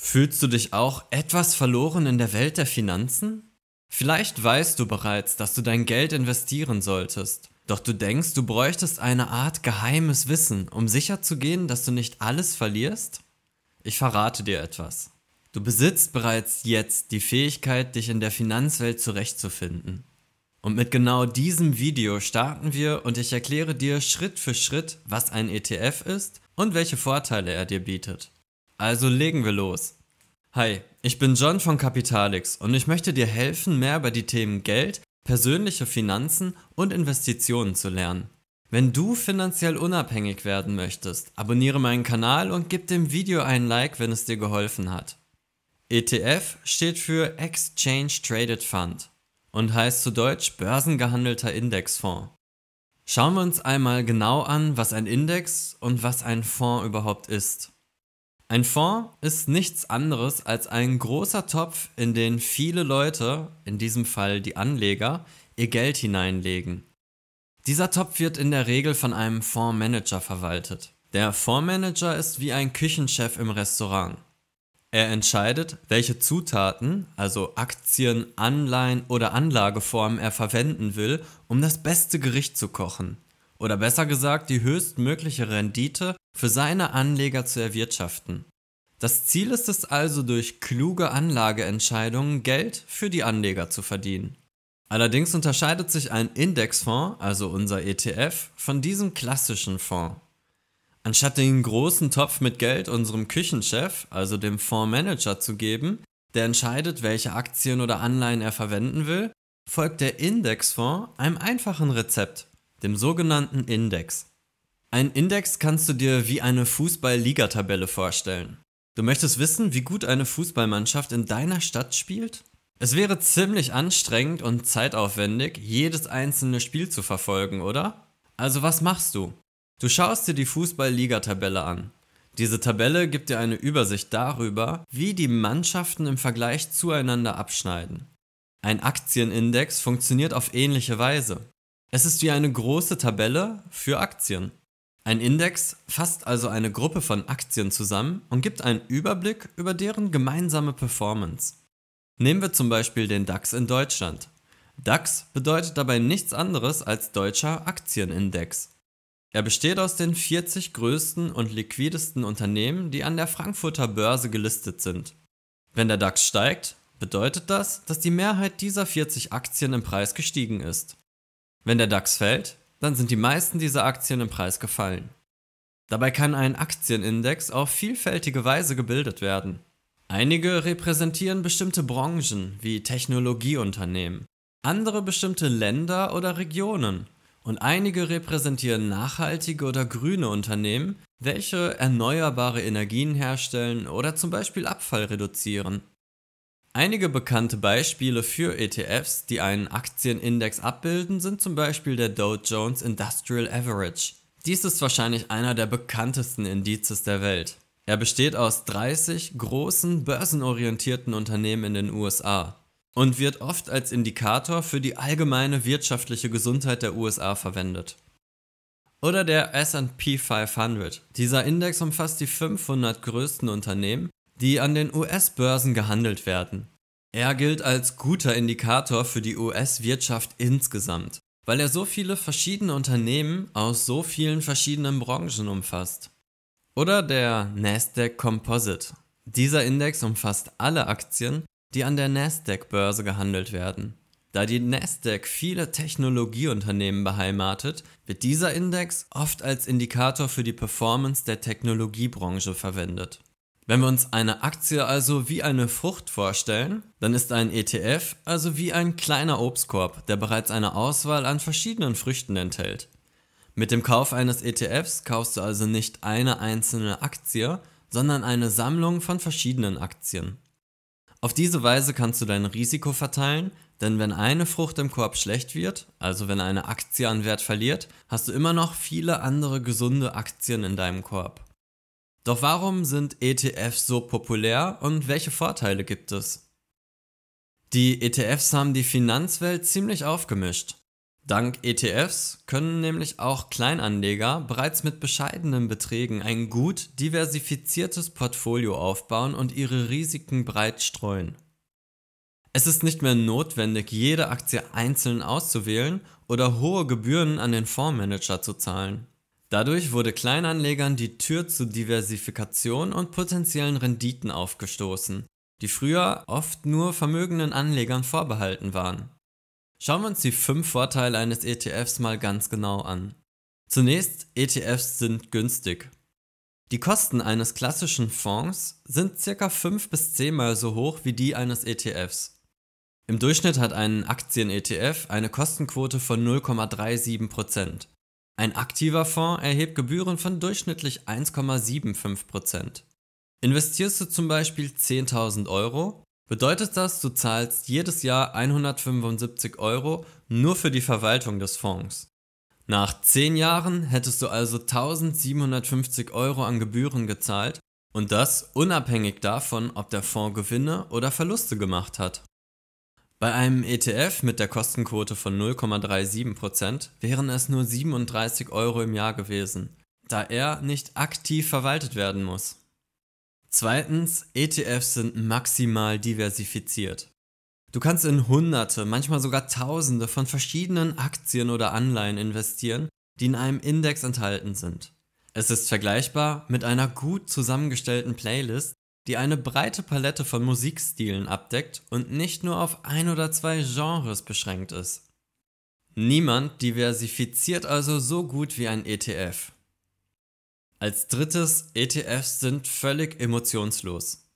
Fühlst du dich auch etwas verloren in der Welt der Finanzen? Vielleicht weißt du bereits, dass du dein Geld investieren solltest, doch du denkst, du bräuchtest eine Art geheimes Wissen, um sicherzugehen, dass du nicht alles verlierst? Ich verrate dir etwas. Du besitzt bereits jetzt die Fähigkeit, dich in der Finanzwelt zurechtzufinden. Und mit genau diesem Video starten wir und ich erkläre dir Schritt für Schritt, was ein ETF ist und welche Vorteile er dir bietet. Also legen wir los. Hi, ich bin John von Capitalix und ich möchte dir helfen, mehr über die Themen Geld, persönliche Finanzen und Investitionen zu lernen. Wenn du finanziell unabhängig werden möchtest, abonniere meinen Kanal und gib dem Video einen Like, wenn es dir geholfen hat. ETF steht für Exchange Traded Fund und heißt zu Deutsch börsengehandelter Indexfonds. Schauen wir uns einmal genau an, was ein Index und was ein Fonds überhaupt ist. Ein Fonds ist nichts anderes als ein großer Topf, in den viele Leute, in diesem Fall die Anleger, ihr Geld hineinlegen. Dieser Topf wird in der Regel von einem Fondsmanager verwaltet. Der Fondsmanager ist wie ein Küchenchef im Restaurant. Er entscheidet, welche Zutaten, also Aktien, Anleihen oder Anlageformen er verwenden will, um das beste Gericht zu kochen. Oder besser gesagt, die höchstmögliche Rendite für seine Anleger zu erwirtschaften. Das Ziel ist es also, durch kluge Anlageentscheidungen Geld für die Anleger zu verdienen. Allerdings unterscheidet sich ein Indexfonds, also unser ETF, von diesem klassischen Fonds. Anstatt den großen Topf mit Geld unserem Küchenchef, also dem Fondsmanager, zu geben, der entscheidet, welche Aktien oder Anleihen er verwenden will, folgt der Indexfonds einem einfachen Rezept, dem sogenannten Index. Ein Index kannst du dir wie eine Fußball-Liga-Tabelle vorstellen. Du möchtest wissen, wie gut eine Fußballmannschaft in deiner Stadt spielt? Es wäre ziemlich anstrengend und zeitaufwendig, jedes einzelne Spiel zu verfolgen, oder? Also was machst du? Du schaust dir die Fußball-Liga-Tabelle an. Diese Tabelle gibt dir eine Übersicht darüber, wie die Mannschaften im Vergleich zueinander abschneiden. Ein Aktienindex funktioniert auf ähnliche Weise. Es ist wie eine große Tabelle für Aktien. Ein Index fasst also eine Gruppe von Aktien zusammen und gibt einen Überblick über deren gemeinsame Performance. Nehmen wir zum Beispiel den DAX in Deutschland. DAX bedeutet dabei nichts anderes als deutscher Aktienindex. Er besteht aus den 40 größten und liquidesten Unternehmen, die an der Frankfurter Börse gelistet sind. Wenn der DAX steigt, bedeutet das, dass die Mehrheit dieser 40 Aktien im Preis gestiegen ist. Wenn der DAX fällt, dann sind die meisten dieser Aktien im Preis gefallen. Dabei kann ein Aktienindex auf vielfältige Weise gebildet werden. Einige repräsentieren bestimmte Branchen wie Technologieunternehmen, andere bestimmte Länder oder Regionen und einige repräsentieren nachhaltige oder grüne Unternehmen, welche erneuerbare Energien herstellen oder zum Beispiel Abfall reduzieren. Einige bekannte Beispiele für ETFs, die einen Aktienindex abbilden, sind zum Beispiel der Dow Jones Industrial Average. Dies ist wahrscheinlich einer der bekanntesten Indizes der Welt. Er besteht aus 30 großen börsenorientierten Unternehmen in den USA und wird oft als Indikator für die allgemeine wirtschaftliche Gesundheit der USA verwendet. Oder der S&P 500. Dieser Index umfasst die 500 größten Unternehmen, die an den US-Börsen gehandelt werden. Er gilt als guter Indikator für die US-Wirtschaft insgesamt, weil er so viele verschiedene Unternehmen aus so vielen verschiedenen Branchen umfasst. Oder der NASDAQ Composite. Dieser Index umfasst alle Aktien, die an der NASDAQ-Börse gehandelt werden. Da die NASDAQ viele Technologieunternehmen beheimatet, wird dieser Index oft als Indikator für die Performance der Technologiebranche verwendet. Wenn wir uns eine Aktie also wie eine Frucht vorstellen, dann ist ein ETF also wie ein kleiner Obstkorb, der bereits eine Auswahl an verschiedenen Früchten enthält. Mit dem Kauf eines ETFs kaufst du also nicht eine einzelne Aktie, sondern eine Sammlung von verschiedenen Aktien. Auf diese Weise kannst du dein Risiko verteilen, denn wenn eine Frucht im Korb schlecht wird, also wenn eine Aktie an Wert verliert, hast du immer noch viele andere gesunde Aktien in deinem Korb. Doch warum sind ETFs so populär und welche Vorteile gibt es? Die ETFs haben die Finanzwelt ziemlich aufgemischt. Dank ETFs können nämlich auch Kleinanleger bereits mit bescheidenen Beträgen ein gut diversifiziertes Portfolio aufbauen und ihre Risiken breit streuen. Es ist nicht mehr notwendig, jede Aktie einzeln auszuwählen oder hohe Gebühren an den Fondsmanager zu zahlen. Dadurch wurde Kleinanlegern die Tür zu Diversifikation und potenziellen Renditen aufgestoßen, die früher oft nur vermögenden Anlegern vorbehalten waren. Schauen wir uns die 5 Vorteile eines ETFs mal ganz genau an. Zunächst, ETFs sind günstig. Die Kosten eines klassischen Fonds sind ca. 5 bis 10 Mal so hoch wie die eines ETFs. Im Durchschnitt hat ein Aktien-ETF eine Kostenquote von 0,37%. Ein aktiver Fonds erhebt Gebühren von durchschnittlich 1,75%. Investierst du zum Beispiel 10.000 €, bedeutet das, du zahlst jedes Jahr 175 € nur für die Verwaltung des Fonds. Nach 10 Jahren hättest du also 1.750 € an Gebühren gezahlt und das unabhängig davon, ob der Fonds Gewinne oder Verluste gemacht hat. Bei einem ETF mit der Kostenquote von 0,37% wären es nur 37 € im Jahr gewesen, da er nicht aktiv verwaltet werden muss. Zweitens, ETFs sind maximal diversifiziert. Du kannst in Hunderte, manchmal sogar Tausende von verschiedenen Aktien oder Anleihen investieren, die in einem Index enthalten sind. Es ist vergleichbar mit einer gut zusammengestellten Playlist, die eine breite Palette von Musikstilen abdeckt und nicht nur auf 1 oder 2 Genres beschränkt ist. Niemand diversifiziert also so gut wie ein ETF. Als drittes, ETFs sind völlig emotionslos.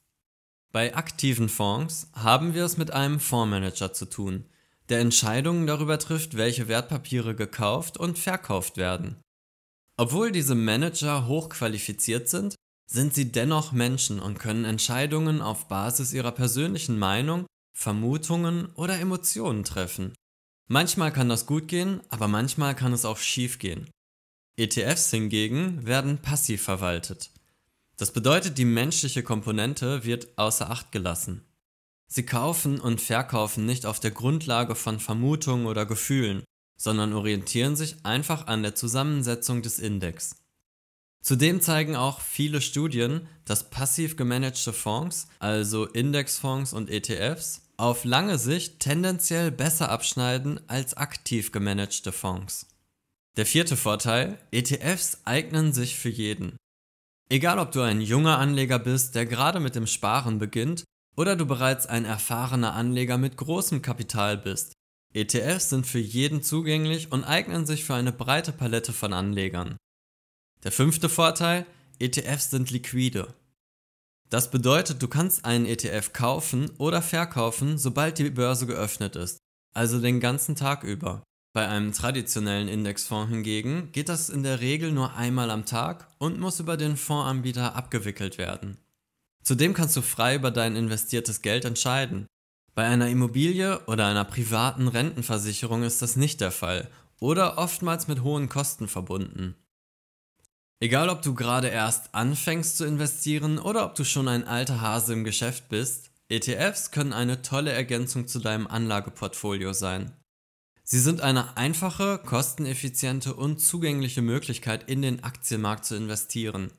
Bei aktiven Fonds haben wir es mit einem Fondsmanager zu tun, der Entscheidungen darüber trifft, welche Wertpapiere gekauft und verkauft werden. Obwohl diese Manager hochqualifiziert sind, sind sie dennoch Menschen und können Entscheidungen auf Basis ihrer persönlichen Meinung, Vermutungen oder Emotionen treffen. Manchmal kann das gut gehen, aber manchmal kann es auch schief gehen. ETFs hingegen werden passiv verwaltet. Das bedeutet, die menschliche Komponente wird außer Acht gelassen. Sie kaufen und verkaufen nicht auf der Grundlage von Vermutungen oder Gefühlen, sondern orientieren sich einfach an der Zusammensetzung des Index. Zudem zeigen auch viele Studien, dass passiv gemanagte Fonds, also Indexfonds und ETFs, auf lange Sicht tendenziell besser abschneiden als aktiv gemanagte Fonds. Der vierte Vorteil: ETFs eignen sich für jeden. Egal ob du ein junger Anleger bist, der gerade mit dem Sparen beginnt, oder du bereits ein erfahrener Anleger mit großem Kapital bist, ETFs sind für jeden zugänglich und eignen sich für eine breite Palette von Anlegern. Der 5. Vorteil: ETFs sind liquide. Das bedeutet, du kannst einen ETF kaufen oder verkaufen, sobald die Börse geöffnet ist, also den ganzen Tag über. Bei einem traditionellen Indexfonds hingegen geht das in der Regel nur einmal am Tag und muss über den Fondsanbieter abgewickelt werden. Zudem kannst du frei über dein investiertes Geld entscheiden. Bei einer Immobilie oder einer privaten Rentenversicherung ist das nicht der Fall oder oftmals mit hohen Kosten verbunden. Egal ob du gerade erst anfängst zu investieren oder ob du schon ein alter Hase im Geschäft bist, ETFs können eine tolle Ergänzung zu deinem Anlageportfolio sein. Sie sind eine einfache, kosteneffiziente und zugängliche Möglichkeit, in den Aktienmarkt zu investieren.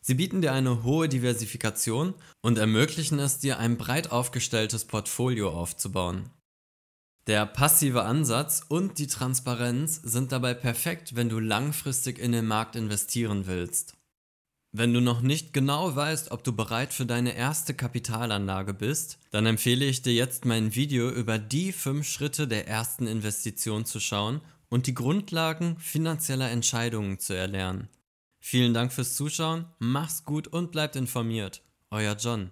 Sie bieten dir eine hohe Diversifikation und ermöglichen es dir, ein breit aufgestelltes Portfolio aufzubauen. Der passive Ansatz und die Transparenz sind dabei perfekt, wenn du langfristig in den Markt investieren willst. Wenn du noch nicht genau weißt, ob du bereit für deine erste Kapitalanlage bist, dann empfehle ich dir jetzt mein Video über die 5 Schritte der ersten Investition zu schauen und die Grundlagen finanzieller Entscheidungen zu erlernen. Vielen Dank fürs Zuschauen, mach's gut und bleibt informiert. Euer John.